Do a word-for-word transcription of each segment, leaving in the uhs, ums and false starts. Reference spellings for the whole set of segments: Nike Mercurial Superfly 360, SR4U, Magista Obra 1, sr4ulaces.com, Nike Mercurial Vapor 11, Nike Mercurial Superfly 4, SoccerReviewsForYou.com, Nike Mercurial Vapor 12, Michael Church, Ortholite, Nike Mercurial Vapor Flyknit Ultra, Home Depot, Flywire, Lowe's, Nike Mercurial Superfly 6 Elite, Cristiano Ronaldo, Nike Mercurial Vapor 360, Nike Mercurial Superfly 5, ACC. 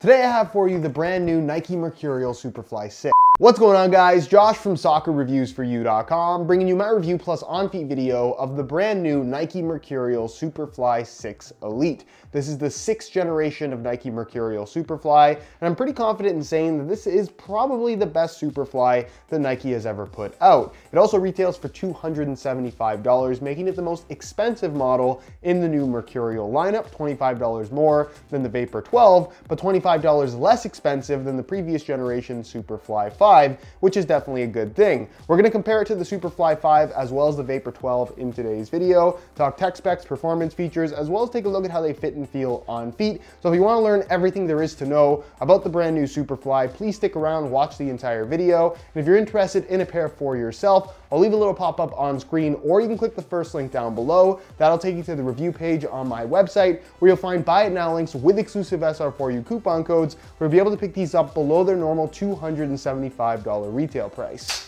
Today I have for you the brand new Nike Mercurial Superfly six. What's going on, guys? Josh from soccer reviews for you dot com bringing you my review plus on-feet video of the brand new Nike Mercurial Superfly six Elite. This is the sixth generation of Nike Mercurial Superfly, and I'm pretty confident in saying that this is probably the best Superfly that Nike has ever put out. It also retails for two hundred seventy-five dollars, making it the most expensive model in the new Mercurial lineup, twenty-five dollars more than the Vapor twelve, but twenty-five dollars less expensive than the previous generation Superfly five, which is definitely a good thing. We're going to compare it to the Superfly five as well as the Vapor twelve in today's video, talk tech specs, performance features, as well as take a look at how they fit and feel on feet. So if you want to learn everything there is to know about the brand new Superfly, please stick around, watch the entire video. And if you're interested in a pair for yourself, I'll leave a little pop-up on screen, or you can click the first link down below. That'll take you to the review page on my website, where you'll find buy it now links with exclusive S R four U coupon codes, where you'll be able to pick these up below their normal two hundred seventy-five dollars retail price.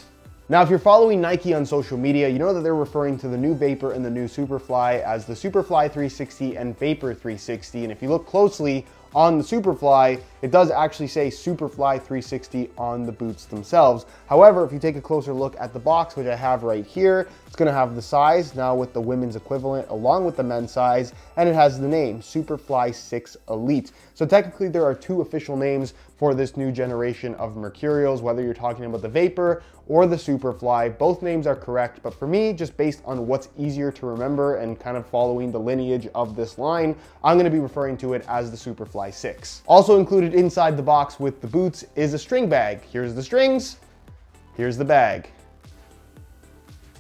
Now, if you're following Nike on social media, you know that they're referring to the new Vapor and the new Superfly as the Superfly three sixty and Vapor three sixty. And if you look closely on the Superfly, it does actually say Superfly three sixty on the boots themselves. However, if you take a closer look at the box, which I have right here, it's gonna have the size now with the women's equivalent along with the men's size, and it has the name Superfly six Elite. So technically there are two official names for this new generation of Mercurials, whether you're talking about the Vapor or the Superfly. Both names are correct, but for me, just based on what's easier to remember and kind of following the lineage of this line, I'm gonna be referring to it as the Superfly six. Also included inside the box with the boots is a string bag. Here's the strings, here's the bag.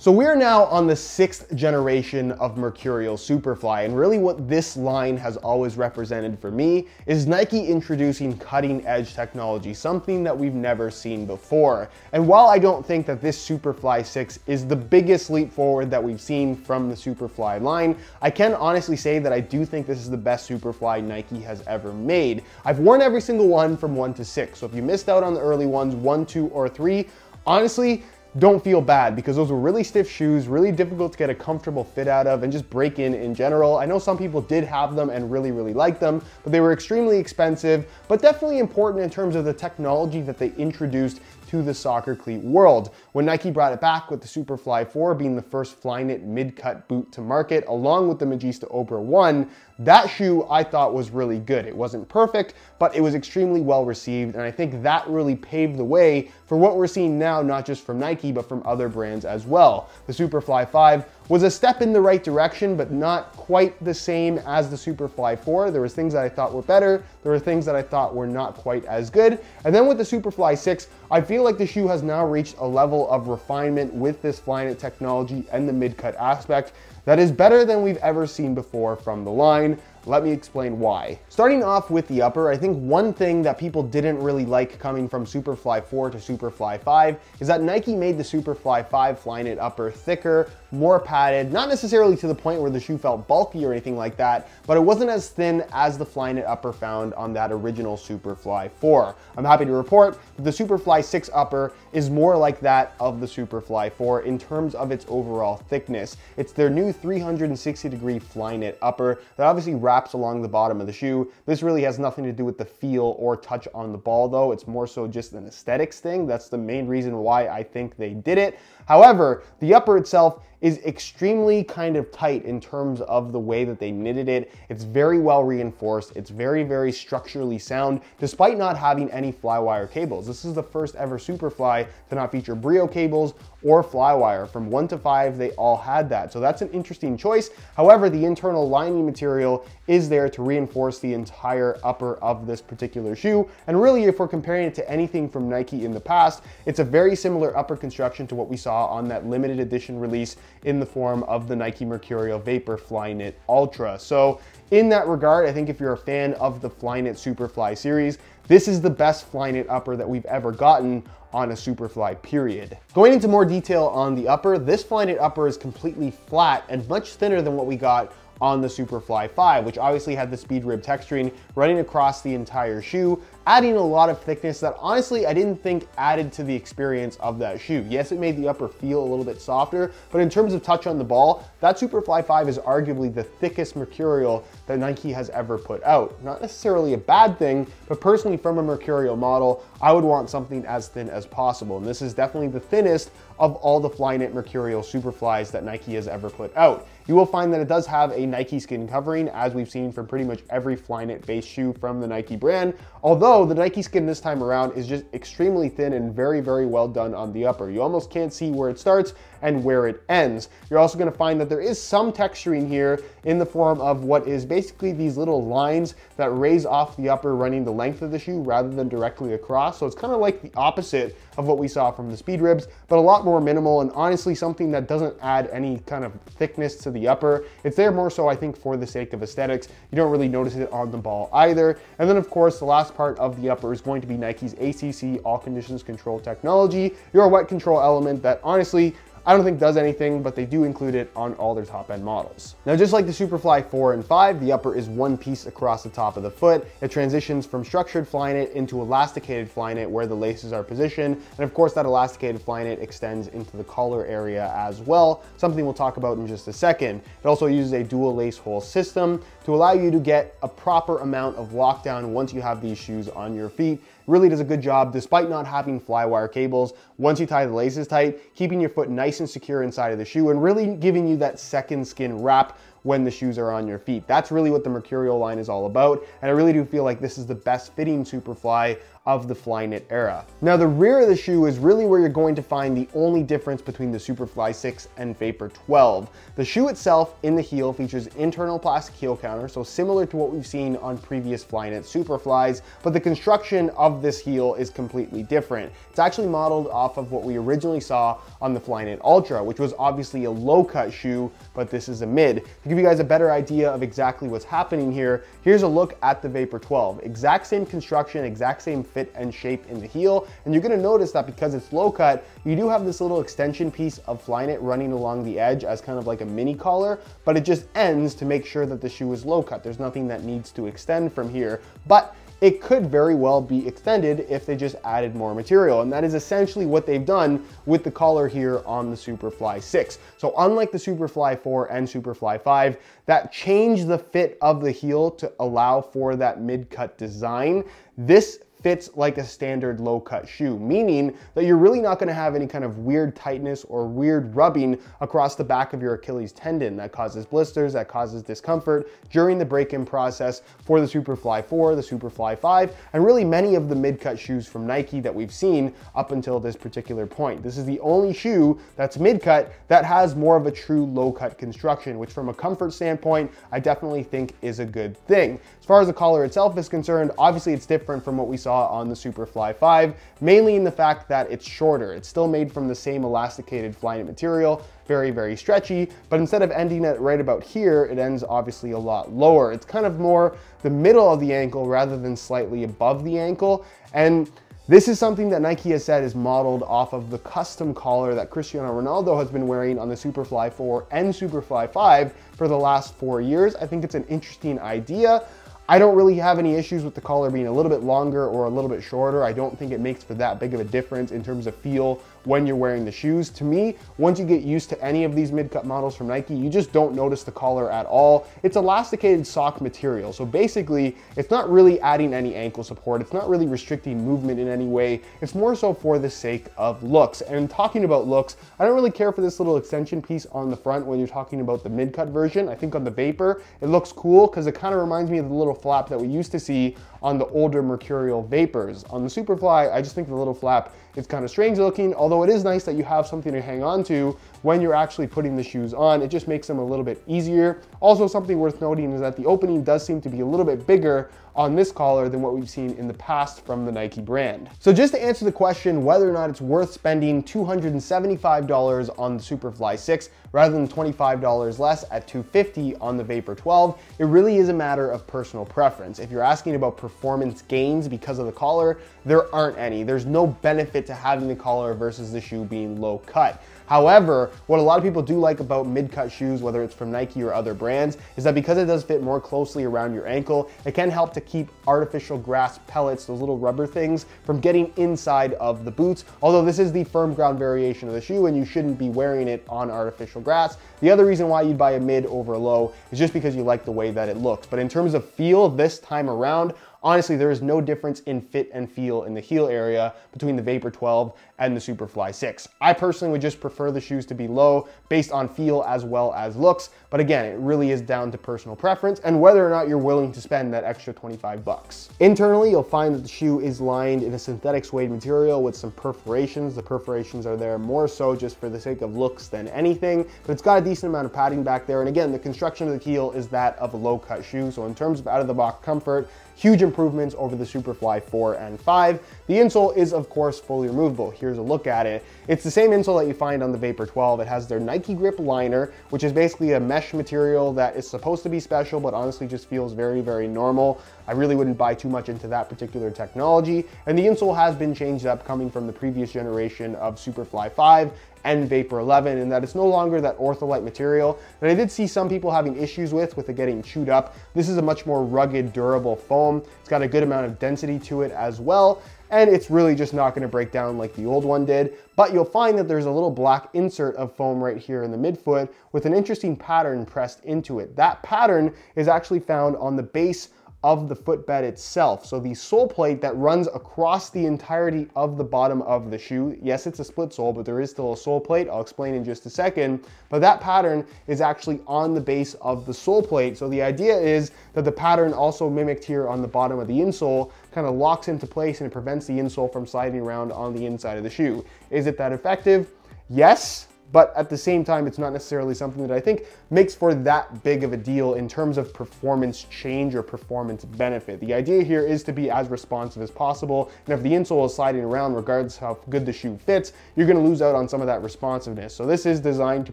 So we're now on the sixth generation of Mercurial Superfly, and really what this line has always represented for me is Nike introducing cutting edge technology, something that we've never seen before. And while I don't think that this Superfly six is the biggest leap forward that we've seen from the Superfly line, I can honestly say that I do think this is the best Superfly Nike has ever made. I've worn every single one from one to six, so if you missed out on the early ones, one, two, or three, honestly, don't feel bad, because those were really stiff shoes, really difficult to get a comfortable fit out of and just break in in general. I know some people did have them and really, really liked them, but they were extremely expensive, but definitely important in terms of the technology that they introduced to the soccer cleat world. When Nike brought it back with the Superfly four being the first Flyknit mid-cut boot to market, along with the Magista Obra one, that shoe I thought was really good. It wasn't perfect, but it was extremely well received, and I think that really paved the way for what we're seeing now, not just from Nike, but from other brands as well. The Superfly five was a step in the right direction, but not quite the same as the Superfly four. There was things that I thought were better, there were things that I thought were not quite as good. And then with the Superfly six, I feel like the shoe has now reached a level of refinement with this Flyknit technology and the mid-cut aspect that is better than we've ever seen before from the line. Let me explain why. Starting off with the upper, I think one thing that people didn't really like coming from Superfly four to Superfly five is that Nike made the Superfly five Flyknit upper thicker, more padded, not necessarily to the point where the shoe felt bulky or anything like that, but it wasn't as thin as the Flyknit upper found on that original Superfly four. I'm happy to report that the Superfly six upper is more like that of the Superfly four in terms of its overall thickness. It's their new three hundred sixty degree Flyknit upper that obviously wraps along the bottom of the shoe. This really has nothing to do with the feel or touch on the ball though. It's more so just an aesthetics thing. That's the main reason why I think they did it. However, the upper itself is extremely kind of tight in terms of the way that they knitted it. It's very well reinforced. It's very, very structurally sound, despite not having any flywire cables. This is the first ever Superfly to not feature Brio cables or flywire. From one to five, they all had that. So that's an interesting choice. However, the internal lining material is there to reinforce the entire upper of this particular shoe. And really, if we're comparing it to anything from Nike in the past, it's a very similar upper construction to what we saw on that limited edition release in the form of the Nike Mercurial Vapor Flyknit Ultra. So in that regard, I think if you're a fan of the Flyknit Superfly series, this is the best Flyknit upper that we've ever gotten on a Superfly, period. Going into more detail on the upper, this Flyknit upper is completely flat and much thinner than what we got on the Superfly five, which obviously had the speed rib texturing running across the entire shoe, adding a lot of thickness that honestly I didn't think added to the experience of that shoe. Yes, it made the upper feel a little bit softer, but in terms of touch on the ball, that Superfly five is arguably the thickest Mercurial that Nike has ever put out. Not necessarily a bad thing, but personally from a Mercurial model, I would want something as thin as possible. And this is definitely the thinnest of all the Flyknit Mercurial Superflies that Nike has ever put out. You will find that it does have a Nike skin covering, as we've seen from pretty much every Flyknit base shoe from the Nike brand, although the Nike skin this time around is just extremely thin and very, very well done on the upper. You almost can't see where it starts and where it ends. You're also gonna find that there is some texturing here in the form of what is basically these little lines that raise off the upper running the length of the shoe rather than directly across. So it's kind of like the opposite of what we saw from the speed ribs, but a lot more minimal and honestly something that doesn't add any kind of thickness to the upper. It's there more so I think for the sake of aesthetics. You don't really notice it on the ball either. And then of course the last part of the upper is going to be Nike's A C C all conditions control technology, your wet control element that honestly I don't think does anything, but they do include it on all their top end models. Now, just like the Superfly four and five, the upper is one piece across the top of the foot. It transitions from structured Flyknit into elasticated Flyknit where the laces are positioned. And of course that elasticated Flyknit extends into the collar area as well, something we'll talk about in just a second. It also uses a dual lace hole system to allow you to get a proper amount of lockdown once you have these shoes on your feet. Really does a good job despite not having flywire cables. Once you tie the laces tight, keeping your foot nice and secure inside of the shoe and really giving you that second skin wrap when the shoes are on your feet. That's really what the Mercurial line is all about. And I really do feel like this is the best fitting Superfly of the Flyknit era. Now the rear of the shoe is really where you're going to find the only difference between the Superfly six and Vapor twelve. The shoe itself in the heel features internal plastic heel counter, so similar to what we've seen on previous Flyknit Superflies, but the construction of this heel is completely different. It's actually modeled off of what we originally saw on the Flyknit Ultra, which was obviously a low cut shoe, but this is a mid. To give you guys a better idea of exactly what's happening here, here's a look at the Vapor twelve. Exact same construction, exact same fit and shape in the heel, and you're gonna notice that because it's low cut, you do have this little extension piece of Flyknit running along the edge as kind of like a mini collar, but it just ends to make sure that the shoe is low cut. There's nothing that needs to extend from here, but it could very well be extended if they just added more material. And that is essentially what they've done with the collar here on the Superfly six. So unlike the Superfly four and Superfly five, that changed the fit of the heel to allow for that mid-cut design. This fits like a standard low cut shoe, meaning that you're really not gonna have any kind of weird tightness or weird rubbing across the back of your Achilles tendon that causes blisters, that causes discomfort during the break-in process for the Superfly four, the Superfly five, and really many of the mid-cut shoes from Nike that we've seen up until this particular point. This is the only shoe that's mid-cut that has more of a true low cut construction, which from a comfort standpoint, I definitely think is a good thing. As far as the collar itself is concerned, obviously it's different from what we saw on the Superfly five, mainly in the fact that it's shorter. It's still made from the same elasticated Flyknit material, very, very stretchy, but instead of ending it right about here, it ends obviously a lot lower. It's kind of more the middle of the ankle rather than slightly above the ankle. And this is something that Nike has said is modeled off of the custom collar that Cristiano Ronaldo has been wearing on the Superfly four and Superfly five for the last four years. I think it's an interesting idea. I don't really have any issues with the collar being a little bit longer or a little bit shorter. I don't think it makes for that big of a difference in terms of feel when you're wearing the shoes. To me, once you get used to any of these mid-cut models from Nike, you just don't notice the collar at all. It's elasticated sock material. So basically, it's not really adding any ankle support. It's not really restricting movement in any way. It's more so for the sake of looks. And talking about looks, I don't really care for this little extension piece on the front when you're talking about the mid-cut version. I think on the Vapor, it looks cool because it kind of reminds me of the little flap that we used to see on the older Mercurial Vapors. On the Superfly, I just think the little flap is kind of strange looking, although it is nice that you have something to hang on to when you're actually putting the shoes on. It just makes them a little bit easier. Also, something worth noting is that the opening does seem to be a little bit bigger on this collar than what we've seen in the past from the Nike brand. So just to answer the question whether or not it's worth spending two hundred seventy-five dollars on the Superfly six rather than twenty-five dollars less at two hundred fifty dollars on the Vapor twelve, it really is a matter of personal preference. If you're asking about performance gains because of the collar, there aren't any. There's no benefit to having the collar versus the shoe being low cut. However, what a lot of people do like about mid-cut shoes, whether it's from Nike or other brands, is that because it does fit more closely around your ankle, it can help to keep artificial grass pellets, those little rubber things, from getting inside of the boots. Although this is the firm ground variation of the shoe and you shouldn't be wearing it on artificial grass. The other reason why you'd buy a mid over a low is just because you like the way that it looks. But in terms of feel this time around, honestly, there is no difference in fit and feel in the heel area between the Vapor twelve and the Superfly six. I personally would just prefer the shoes to be low based on feel as well as looks, but again, it really is down to personal preference and whether or not you're willing to spend that extra twenty-five bucks. Internally, you'll find that the shoe is lined in a synthetic suede material with some perforations. The perforations are there more so just for the sake of looks than anything, but it's got a decent amount of padding back there, and again, the construction of the heel is that of a low-cut shoe, so in terms of out-of-the-box comfort, huge improvements over the Superfly four and five. The insole is of course fully removable. Here's a look at it. It's the same insole that you find on the Vapor twelve. It has their Nike Grip liner, which is basically a mesh material that is supposed to be special, but honestly just feels very, very normal. I really wouldn't buy too much into that particular technology. And the insole has been changed up coming from the previous generation of Superfly five and Vapor eleven, in that it's no longer that ortholite material that I did see some people having issues with, with it getting chewed up. This is a much more rugged, durable foam. It's got a good amount of density to it as well, and it's really just not gonna break down like the old one did. But you'll find that there's a little black insert of foam right here in the midfoot with an interesting pattern pressed into it. That pattern is actually found on the base of the footbed itself. So the sole plate that runs across the entirety of the bottom of the shoe, yes, it's a split sole, but there is still a sole plate. I'll explain in just a second, but that pattern is actually on the base of the sole plate. So the idea is that the pattern also mimicked here on the bottom of the insole kind of locks into place and it prevents the insole from sliding around on the inside of the shoe. Is it that effective? Yes. But at the same time, it's not necessarily something that I think makes for that big of a deal in terms of performance change or performance benefit. The idea here is to be as responsive as possible. And if the insole is sliding around, regardless of how good the shoe fits, you're gonna lose out on some of that responsiveness. So this is designed to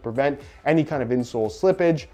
prevent any kind of insole slippage.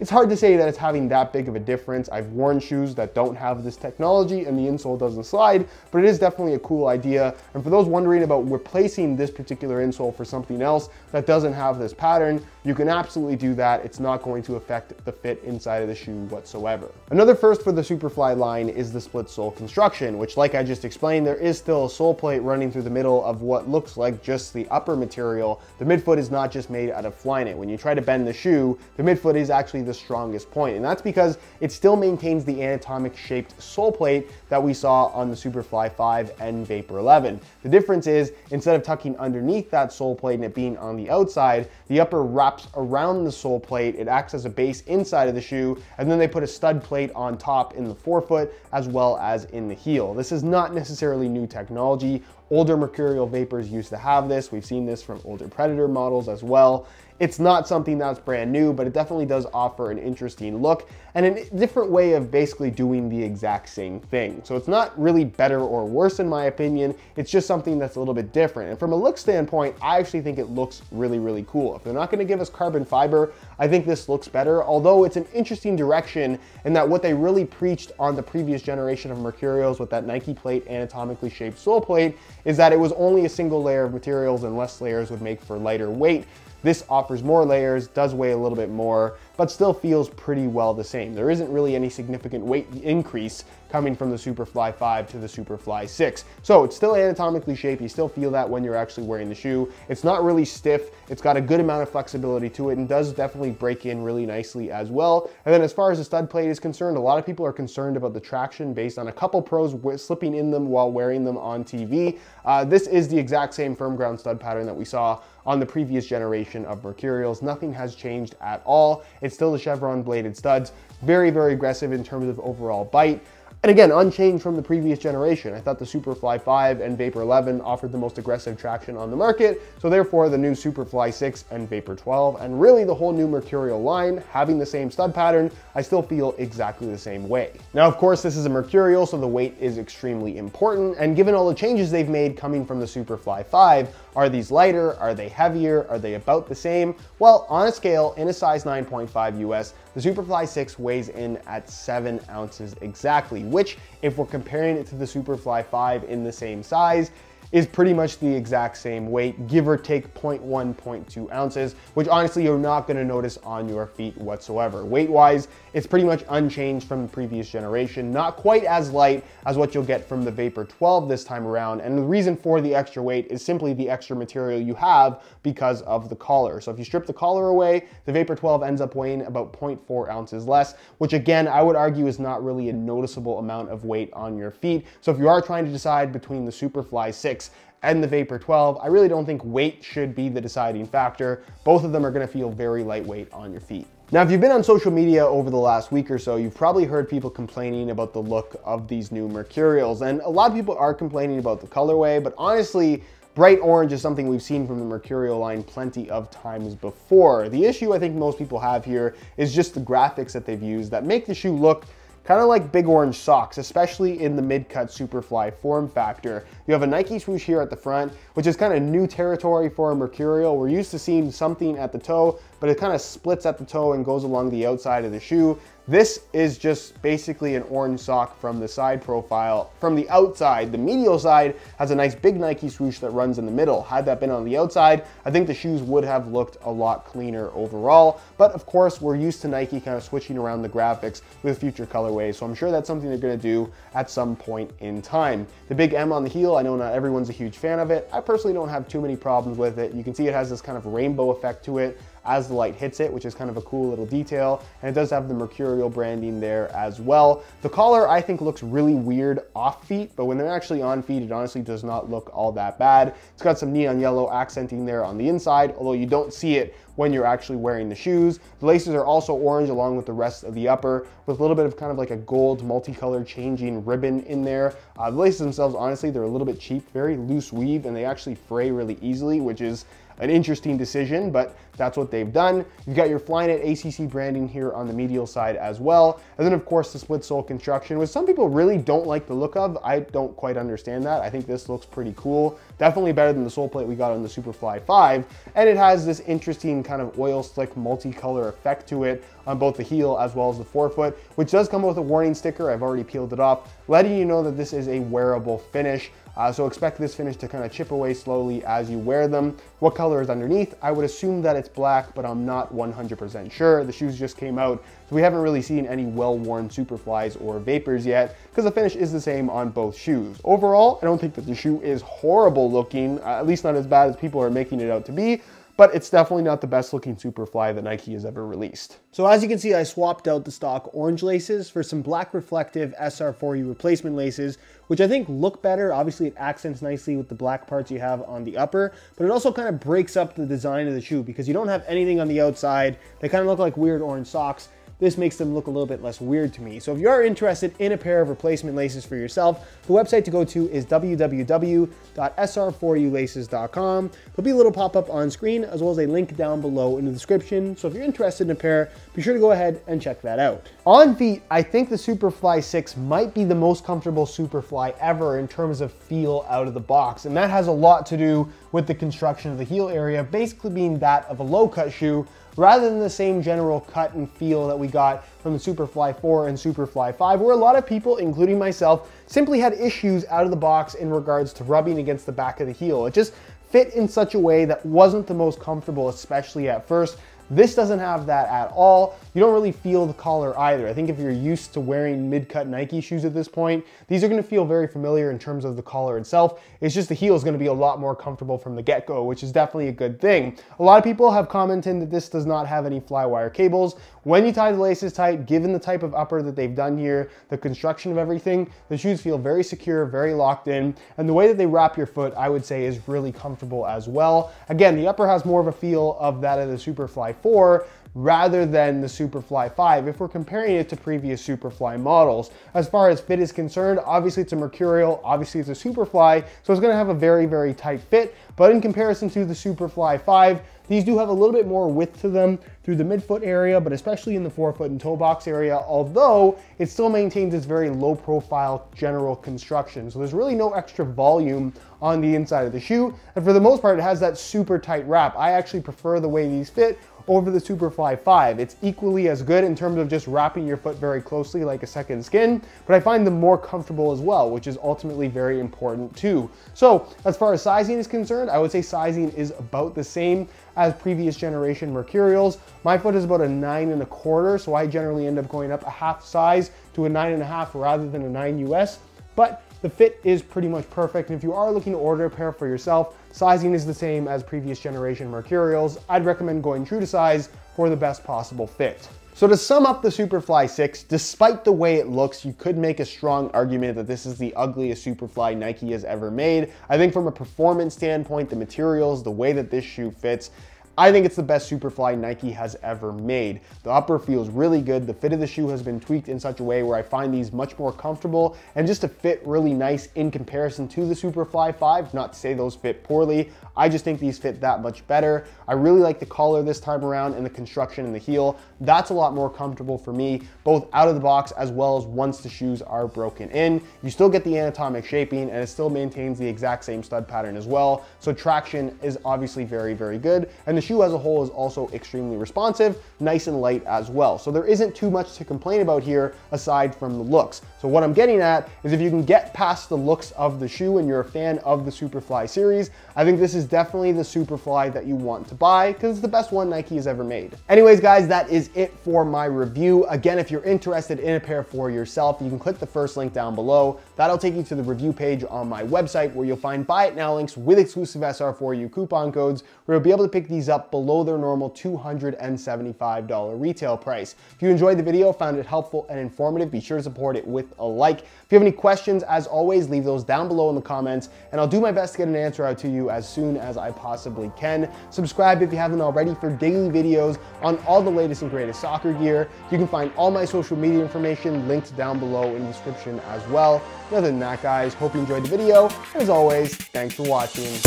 It's hard to say that it's having that big of a difference. I've worn shoes that don't have this technology and the insole doesn't slide, but it is definitely a cool idea. And for those wondering about replacing this particular insole for something else that doesn't have this pattern, you can absolutely do that. It's not going to affect the fit inside of the shoe whatsoever. Another first for the Superfly line is the split sole construction, which, like I just explained, there is still a sole plate running through the middle of what looks like just the upper material. The midfoot is not just made out of Flyknit. When you try to bend the shoe, the midfoot is actually the strongest point, and that's because it still maintains the anatomic shaped sole plate that we saw on the Superfly five and Vapor eleven. The difference is, instead of tucking underneath that sole plate and it being on the outside, the upper wraps around the sole plate, it acts as a base inside of the shoe, and then they put a stud plate on top in the forefoot as well as in the heel. This is not necessarily new technology. Older Mercurial Vapors used to have this. We've seen this from older Predator models as well. It's not something that's brand new, but it definitely does offer an interesting look and a different way of basically doing the exact same thing. So it's not really better or worse in my opinion. It's just something that's a little bit different. And from a look standpoint, I actually think it looks really, really cool. If they're not gonna give us carbon fiber, I think this looks better, although it's an interesting direction in that what they really preached on the previous generation of Mercurials with that Nike plate, anatomically shaped sole plate, is that it was only a single layer of materials and less layers would make for lighter weight. This offers more layers, does weigh a little bit more, but still feels pretty well the same. There isn't really any significant weight increase coming from the Superfly five to the Superfly six. So it's still anatomically shaped. You still feel that when you're actually wearing the shoe. It's not really stiff. It's got a good amount of flexibility to it and does definitely break in really nicely as well. And then as far as the stud plate is concerned, a lot of people are concerned about the traction based on a couple pros slipping in them while wearing them on T V. Uh, this is the exact same firm ground stud pattern that we saw on the previous generation of Mercurials. Nothing has changed at all. It's still the chevron bladed studs. Very, very aggressive in terms of overall bite. And again, unchanged from the previous generation. I thought the Superfly five and Vapor eleven offered the most aggressive traction on the market, so therefore the new Superfly six and Vapor twelve, and really the whole new Mercurial line, having the same stud pattern, I still feel exactly the same way. Now, of course, this is a Mercurial, so the weight is extremely important, and given all the changes they've made coming from the Superfly five, are these lighter? Are they heavier? Are they about the same? Well, on a scale, in a size nine point five U S, the Superfly six weighs in at seven ounces exactly, which, if we're comparing it to the Superfly five in the same size, is pretty much the exact same weight, give or take zero point one, zero point two ounces, which honestly you're not gonna notice on your feet whatsoever. Weight-wise, it's pretty much unchanged from the previous generation, not quite as light as what you'll get from the Vapor twelve this time around, and the reason for the extra weight is simply the extra material you have because of the collar. So if you strip the collar away, the Vapor twelve ends up weighing about zero point four ounces less, which again, I would argue is not really a noticeable amount of weight on your feet. So if you are trying to decide between the Superfly six and the Vapor twelve, I really don't think weight should be the deciding factor. Both of them are gonna feel very lightweight on your feet. Now, if you've been on social media over the last week or so, you've probably heard people complaining about the look of these new Mercurials. And a lot of people are complaining about the colorway, but honestly, bright orange is something we've seen from the Mercurial line plenty of times before. The issue I think most people have here is just the graphics that they've used that make the shoe look kind of like big orange socks, especially in the mid-cut Superfly form factor. You have a Nike swoosh here at the front, which is kind of new territory for a Mercurial. We're used to seeing something at the toe, but it kind of splits at the toe and goes along the outside of the shoe. This is just basically an orange sock from the side profile. From the outside, the medial side has a nice big Nike swoosh that runs in the middle. Had that been on the outside, I think the shoes would have looked a lot cleaner overall. But of course, we're used to Nike kind of switching around the graphics with future colorways, so I'm sure that's something they're gonna do at some point in time. The big M on the heel, I know not everyone's a huge fan of it. I personally don't have too many problems with it. You can see it has this kind of rainbow effect to it as the light hits it, which is kind of a cool little detail. And it does have the Mercurial branding there as well. The collar I think looks really weird off feet, but when they're actually on feet, it honestly does not look all that bad. It's got some neon yellow accenting there on the inside, although you don't see it when you're actually wearing the shoes. The laces are also orange along with the rest of the upper, with a little bit of kind of like a gold multicolored changing ribbon in there. Uh, the laces themselves, honestly, they're a little bit cheap, very loose weave, and they actually fray really easily, which is an interesting decision, but that's what they've done. You've got your Flyknit A C C branding here on the medial side as well. And then of course the split sole construction, which some people really don't like the look of. I don't quite understand that. I think this looks pretty cool. Definitely better than the sole plate we got on the Superfly five. And it has this interesting kind of oil slick multicolor effect to it on both the heel as well as the forefoot, which does come with a warning sticker. I've already peeled it off, letting you know that this is a wearable finish. Uh, so expect this finish to kind of chip away slowly as you wear them. What color is underneath? I would assume that it's black, but I'm not one hundred percent sure. The shoes just came out, so we haven't really seen any well-worn Superflies or Vapors yet, because the finish is the same on both shoes. Overall, I don't think that the shoe is horrible looking, uh, at least not as bad as people are making it out to be, but it's definitely not the best looking Superfly that Nike has ever released. So as you can see, I swapped out the stock orange laces for some black reflective S R four U replacement laces, which I think look better. Obviously it accents nicely with the black parts you have on the upper, but it also kind of breaks up the design of the shoe because you don't have anything on the outside. They kind of look like weird orange socks. This makes them look a little bit less weird to me. So if you are interested in a pair of replacement laces for yourself, the website to go to is w w w dot s r four u laces dot com. There'll be a little pop-up on screen as well as a link down below in the description. So if you're interested in a pair, be sure to go ahead and check that out. On feet, I think the Superfly six might be the most comfortable Superfly ever in terms of feel out of the box. And that has a lot to do with the construction of the heel area, basically being that of a low-cut shoe, rather than the same general cut and feel that we got from the Superfly four and Superfly five, where a lot of people, including myself, simply had issues out of the box in regards to rubbing against the back of the heel. It just fit in such a way that wasn't the most comfortable, especially at first. This doesn't have that at all. You don't really feel the collar either. I think if you're used to wearing mid-cut Nike shoes at this point, these are gonna feel very familiar in terms of the collar itself. It's just the heel is gonna be a lot more comfortable from the get-go, which is definitely a good thing. A lot of people have commented that this does not have any flywire cables. When you tie the laces tight, given the type of upper that they've done here, the construction of everything, the shoes feel very secure, very locked in, and the way that they wrap your foot, I would say, is really comfortable as well. Again, the upper has more of a feel of that of the Superfly four, rather than the Superfly five if we're comparing it to previous Superfly models. As far as fit is concerned, obviously it's a Mercurial, obviously it's a Superfly, so it's gonna have a very, very tight fit, but in comparison to the Superfly five, these do have a little bit more width to them through the midfoot area, but especially in the forefoot and toe box area, although it still maintains its very low profile general construction. So there's really no extra volume on the inside of the shoe. And for the most part, it has that super tight wrap. I actually prefer the way these fit over the Superfly five. It's equally as good in terms of just wrapping your foot very closely like a second skin, but I find them more comfortable as well, which is ultimately very important too. So as far as sizing is concerned, I would say sizing is about the same as previous generation Mercurials. My foot is about a nine and a quarter, so I generally end up going up a half size to a nine and a half rather than a nine U S, but the fit is pretty much perfect. And if you are looking to order a pair for yourself, sizing is the same as previous generation Mercurials. I'd recommend going true to size for the best possible fit. So to sum up the Superfly six, despite the way it looks, you could make a strong argument that this is the ugliest Superfly Nike has ever made. I think from a performance standpoint, the materials, the way that this shoe fits, I think it's the best Superfly Nike has ever made. The upper feels really good. The fit of the shoe has been tweaked in such a way where I find these much more comfortable and just to fit really nice in comparison to the Superfly five. Not to say those fit poorly. I just think these fit that much better. I really like the collar this time around and the construction in the heel. That's a lot more comfortable for me, both out of the box as well as once the shoes are broken in. You still get the anatomic shaping and it still maintains the exact same stud pattern as well. So traction is obviously very, very good. And the shoe as a whole is also extremely responsive, nice and light as well. So there isn't too much to complain about here aside from the looks. So what I'm getting at is if you can get past the looks of the shoe and you're a fan of the Superfly series, I think this is definitely the Superfly that you want to buy because it's the best one Nike has ever made. Anyways, guys, that is it for my review. Again, if you're interested in a pair for yourself, you can click the first link down below. That'll take you to the review page on my website where you'll find buy it now links with exclusive S R four U coupon codes where you'll be able to pick these up Up below their normal two hundred seventy-five dollar retail price. If you enjoyed the video, found it helpful and informative, be sure to support it with a like. If you have any questions, as always, leave those down below in the comments and I'll do my best to get an answer out to you as soon as I possibly can. Subscribe if you haven't already for daily videos on all the latest and greatest soccer gear. You can find all my social media information linked down below in the description as well. Other than that, guys, hope you enjoyed the video. And as always, thanks for watching.